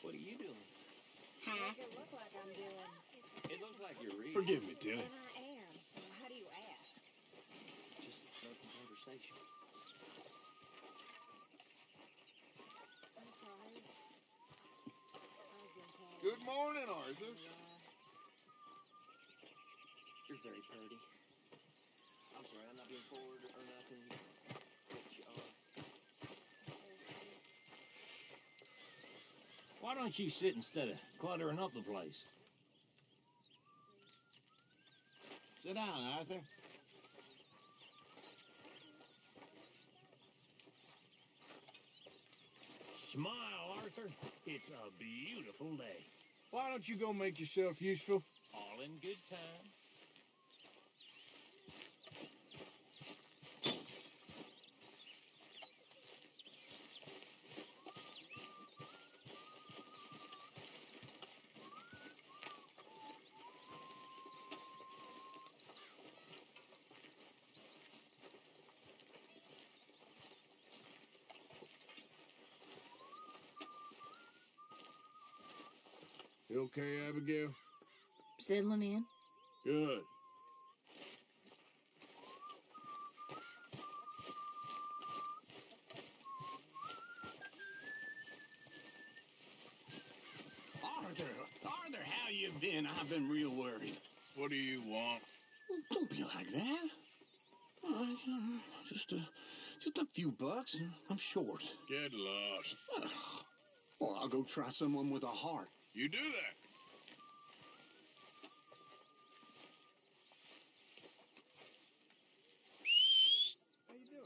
What are you doing? Huh? Look like I'm doing. It looks like you're reading. Forgive me, Tilly. And I am. Why do you ask? Just nothing conversation. I'm sorry. Good morning, Arthur. You're very pretty. I'm sorry, I'm not being forward or nothing. But you are. Why don't you sit instead of cluttering up the place? Sit down, Arthur. Smile, Arthur. It's a beautiful day. Why don't you go make yourself useful? All in good time. You okay, Abigail? Settling in. Good. Arthur, how you been? I've been real worried. What do you want? Don't be like that. All right, just a few bucks. I'm short. Get lost. Well, I'll go try someone with a heart. You do that. How you doing?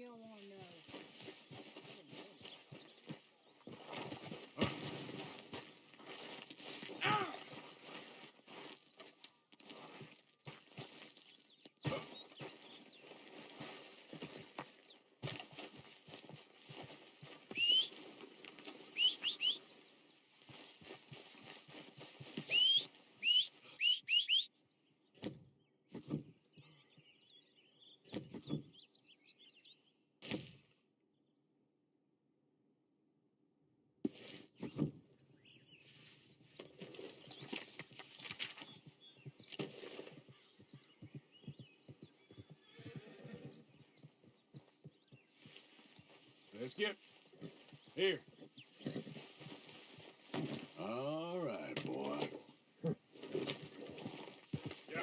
You don't want to know. Let's get here. All right, boy. Yeah.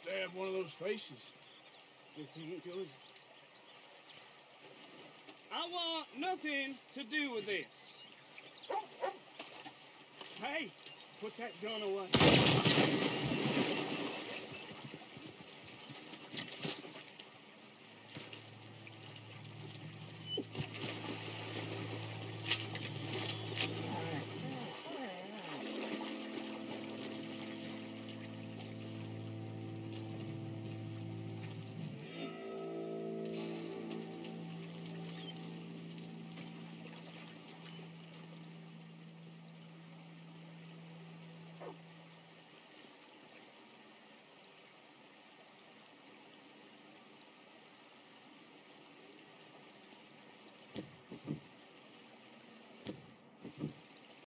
just have one of those faces. This ain't good. I want nothing to do with this. Hey, put that gun away.